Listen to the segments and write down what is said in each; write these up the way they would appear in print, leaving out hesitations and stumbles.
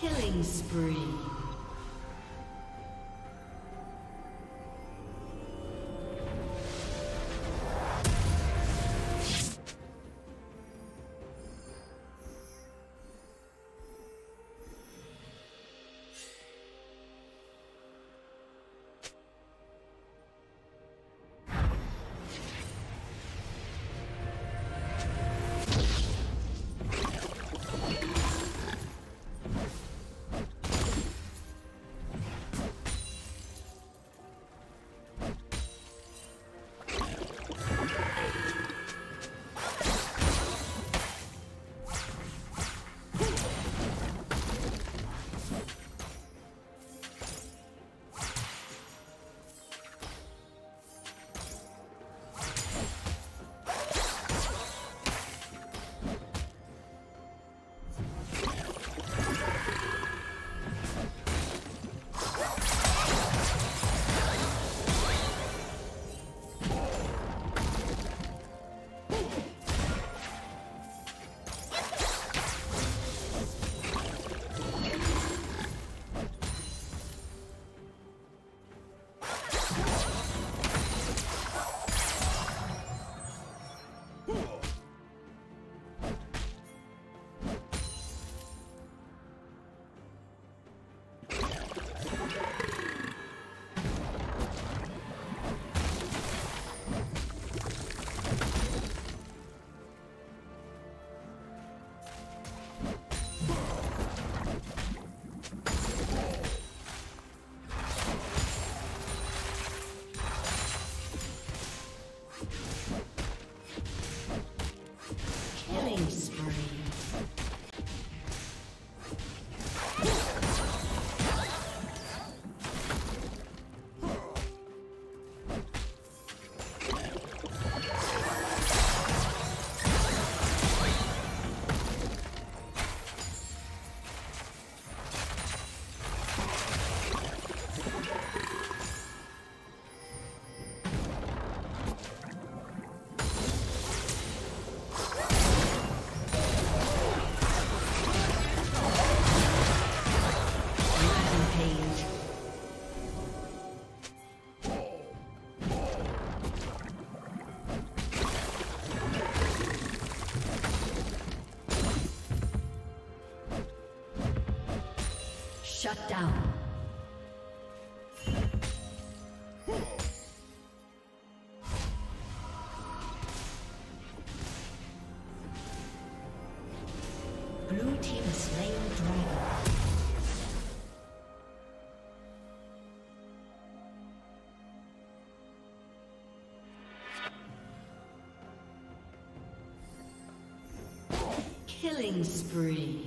Killing spree. Shut down. Killing spree.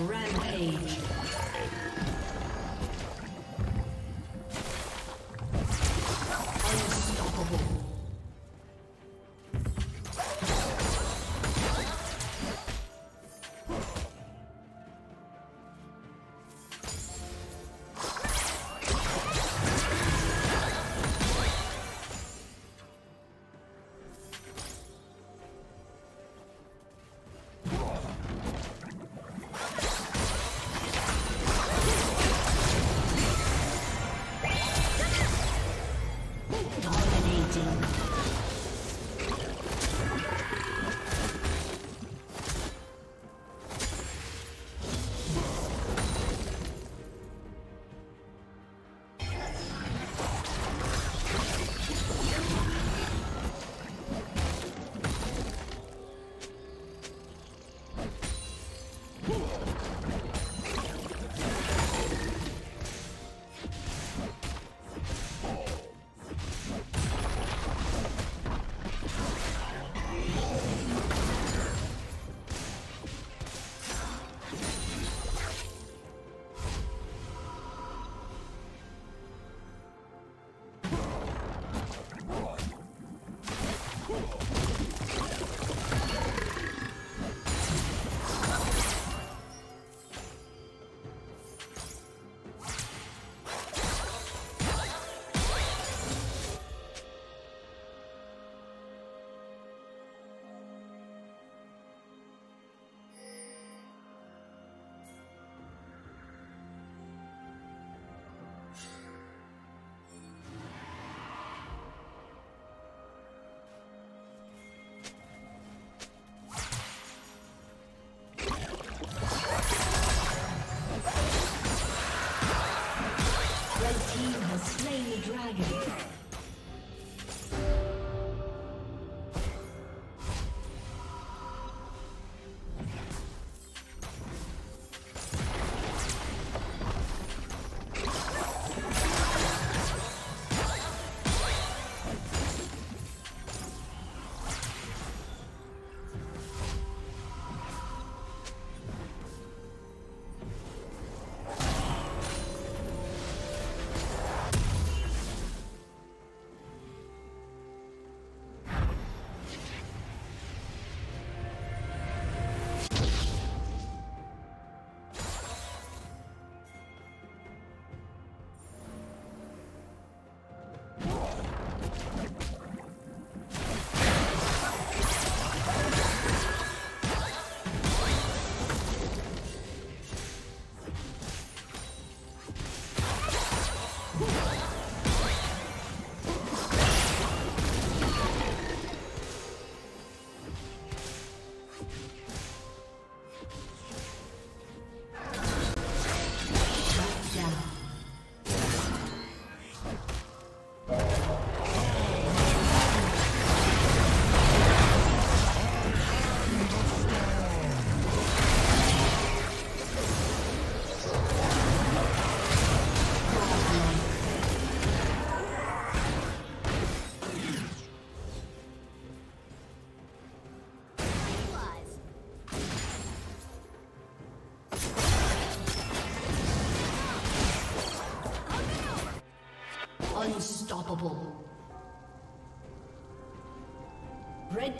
Rampage. Unstoppable. Red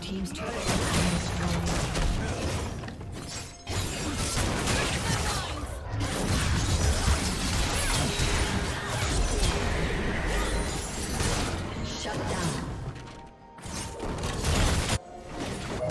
Team's turret has been destroyed.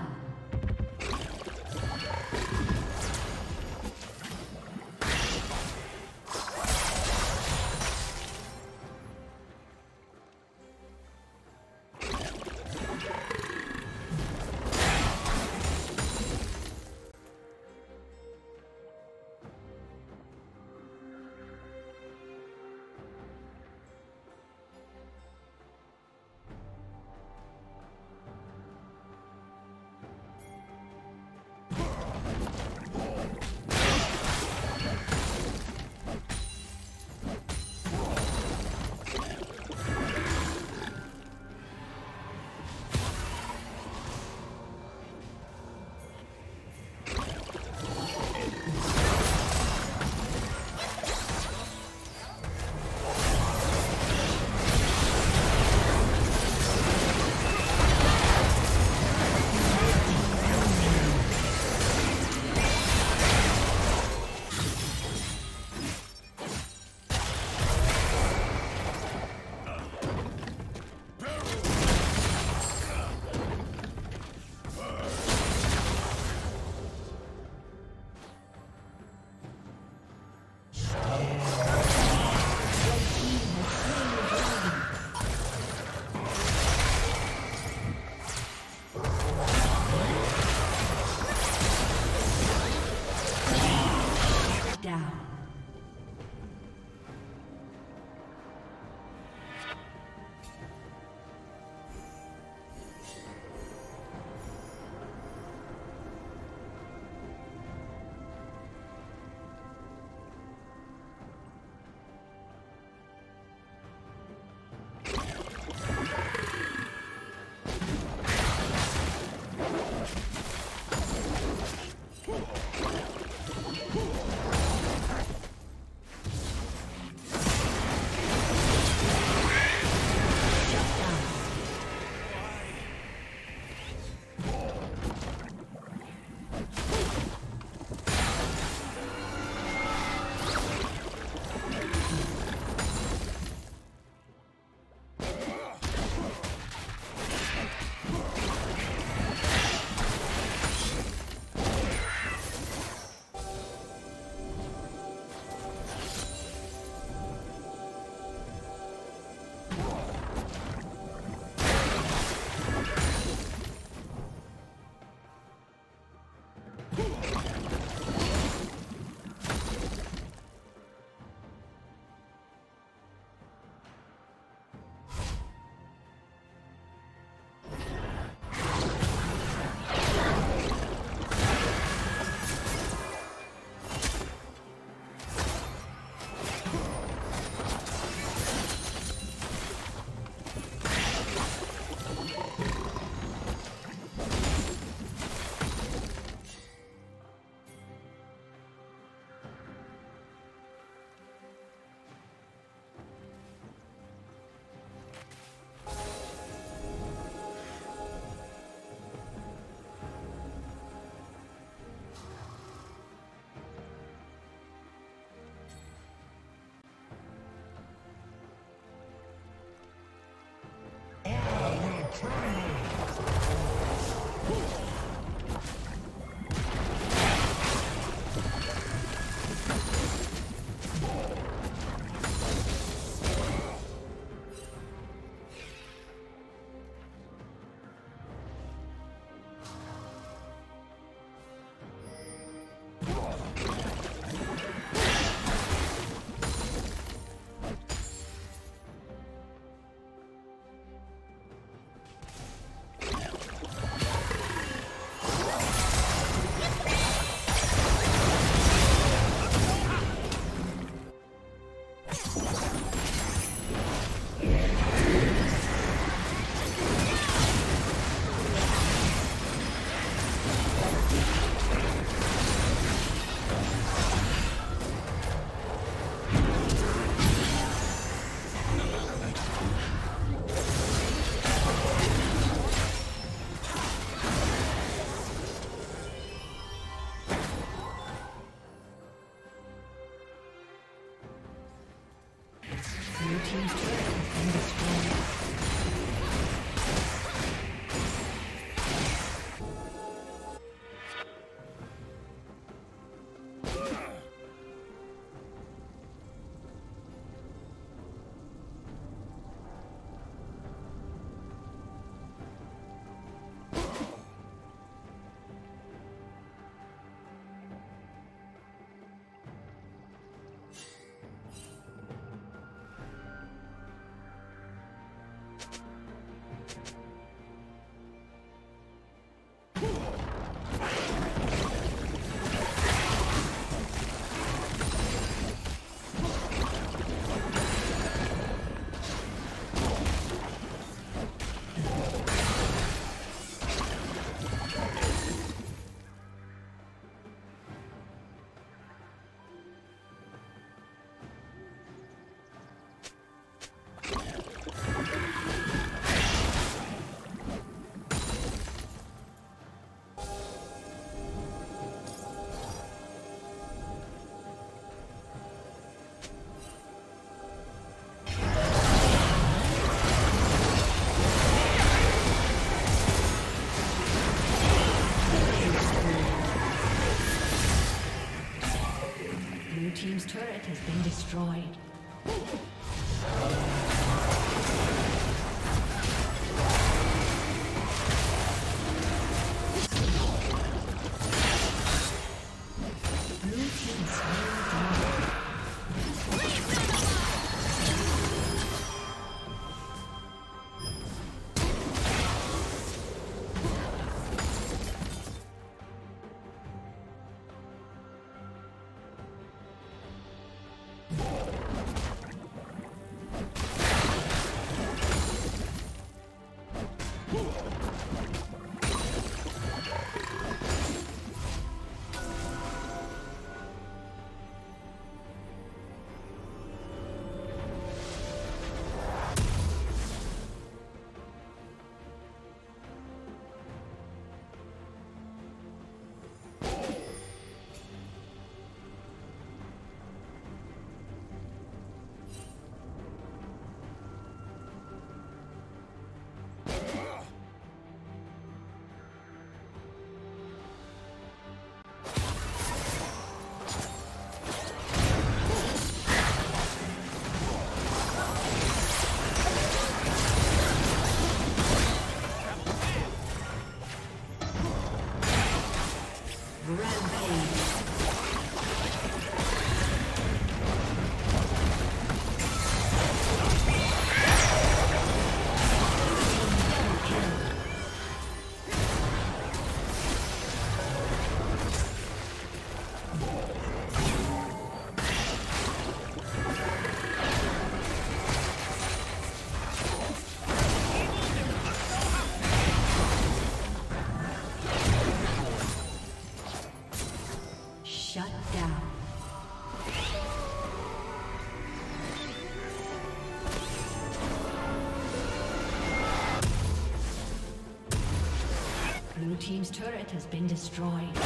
Team's turret has been destroyed. Team's turret has been destroyed.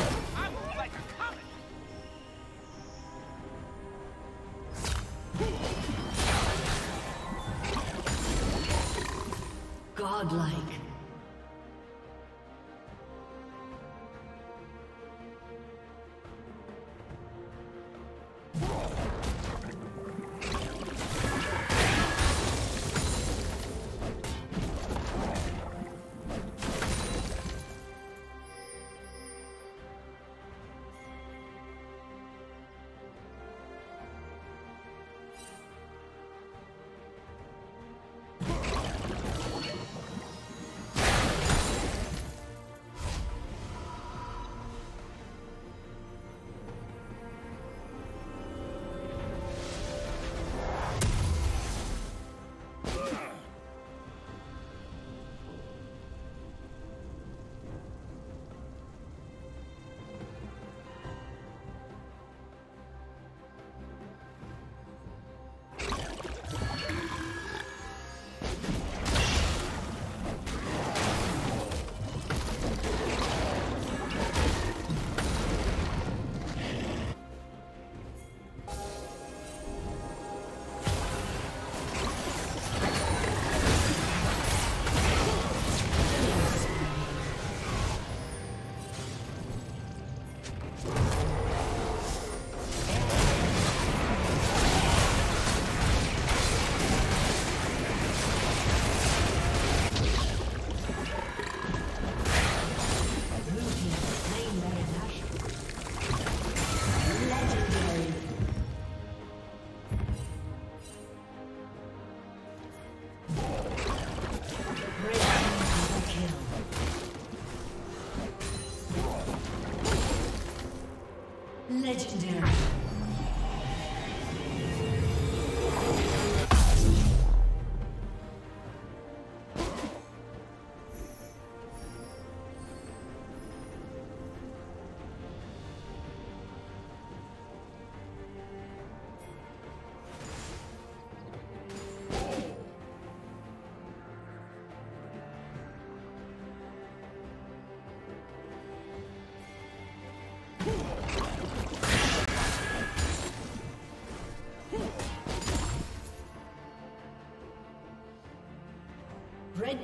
Godlike. Legendary. Red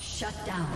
Shut down.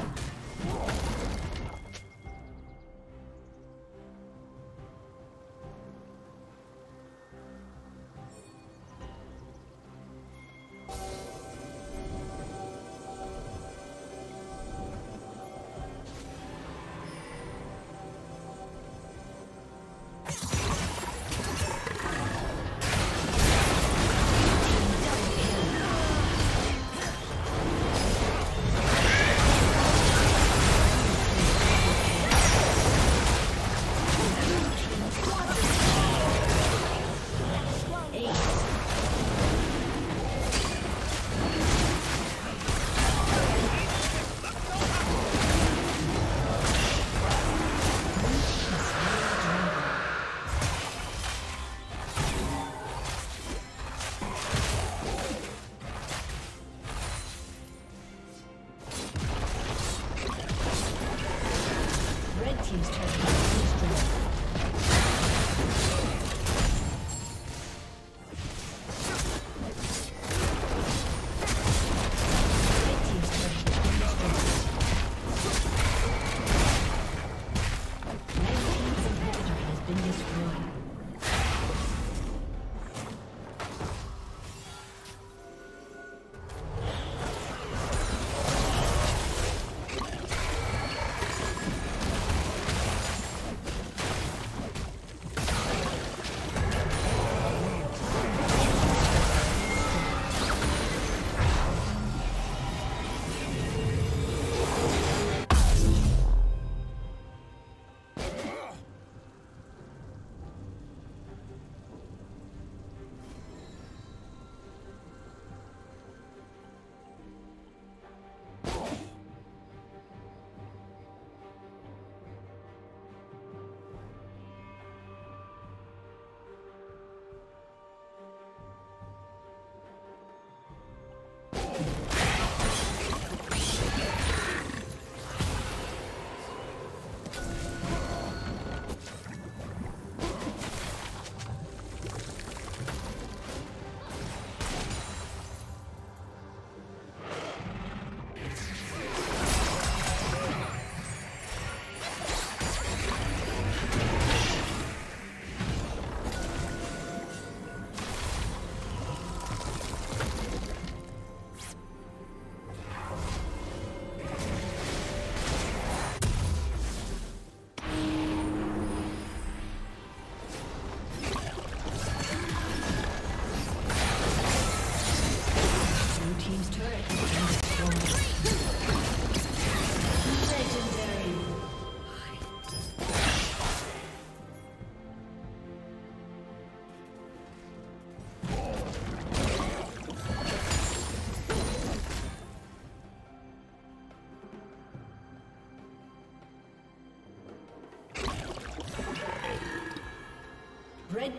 Red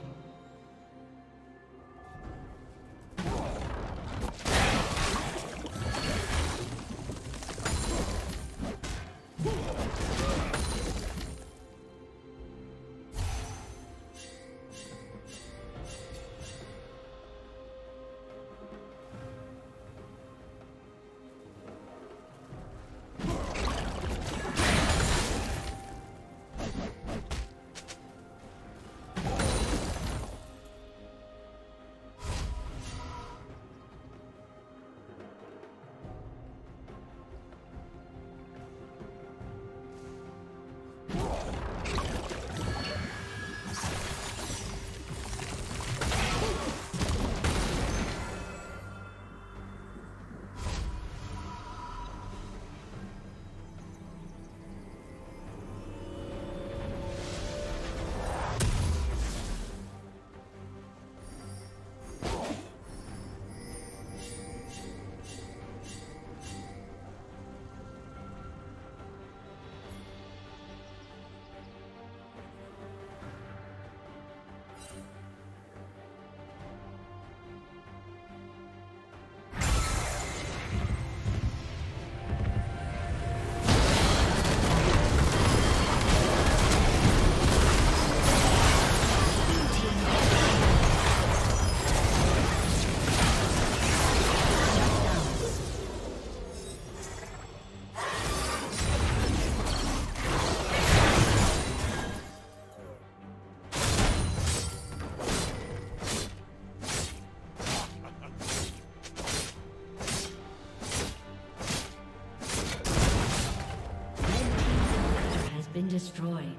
destroyed.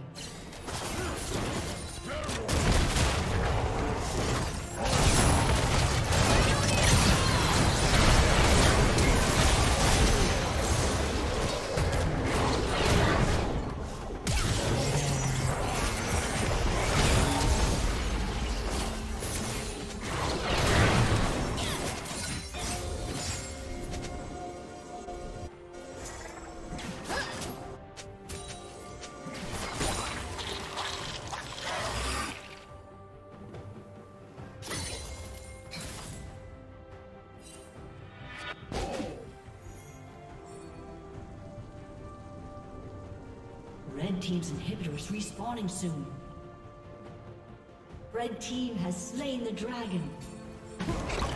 Red team's inhibitor is respawning soon. Red team has slain the dragon.